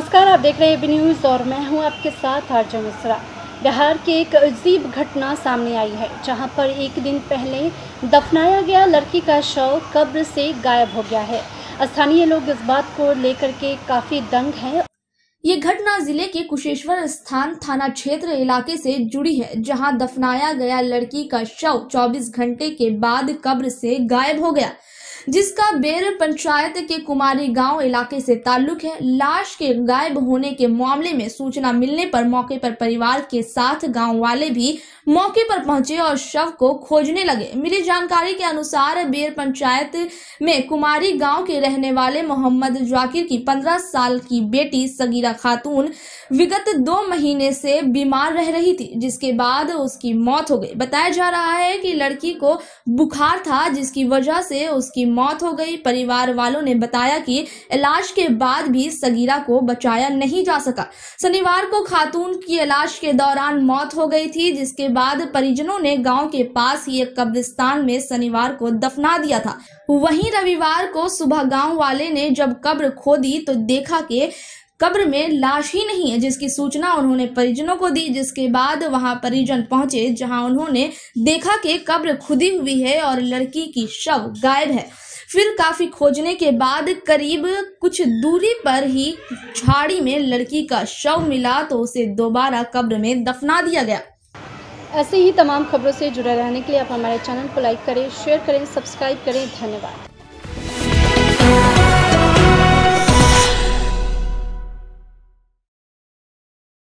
नमस्कार, आप देख रहे हैं बी न्यूज़ और मैं हूं आपके साथ आर्जन मिश्रा। बिहार की एक अजीब घटना सामने आई है, जहां पर एक दिन पहले दफनाया गया लड़की का शव कब्र से गायब हो गया है। स्थानीय लोग इस बात को लेकर के काफी दंग हैं। ये घटना जिले के कुशेश्वर स्थान थाना क्षेत्र इलाके से जुड़ी है, जहां दफनाया गया लड़की का शव 24 घंटे के बाद कब्र से गायब हो गया, जिसका बेर पंचायत के कुमारी गांव इलाके से ताल्लुक है। लाश के गायब होने के मामले में सूचना मिलने पर मौके पर परिवार के साथ गांव वाले भी मौके पर पहुंचे और शव को खोजने लगे। मिली जानकारी के अनुसार बेर पंचायत में कुमारी गांव के रहने वाले मोहम्मद जाकिर की 15 साल की बेटी सगीरा खातून विगत 2 महीने से बीमार रह रही थी, जिसके बाद उसकी मौत हो गई। बताया जा रहा है कि लड़की को बुखार था, जिसकी वजह से उसकी मौत हो गई। परिवार वालों ने बताया कि इलाज के बाद भी सगीरा को बचाया नहीं जा सका। शनिवार को खातून की इलाज के दौरान मौत हो गई थी, जिसके बाद परिजनों ने गांव के पास ही एक कब्रिस्तान में शनिवार को दफना दिया था। वहीं रविवार को सुबह गांव वाले ने जब कब्र खोदी तो देखा कि कब्र में लाश ही नहीं है, जिसकी सूचना उन्होंने परिजनों को दी। जिसके बाद वहां परिजन पहुंचे, जहां उन्होंने देखा कि कब्र खुदी हुई है और लड़की की शव गायब है। फिर काफी खोजने के बाद करीब कुछ दूरी पर ही झाड़ी में लड़की का शव मिला, तो उसे दोबारा कब्र में दफना दिया गया। ऐसे ही तमाम खबरों से जुड़े रहने के लिए आप हमारे चैनल को लाइक करें, शेयर करें, सब्सक्राइब करें। धन्यवाद।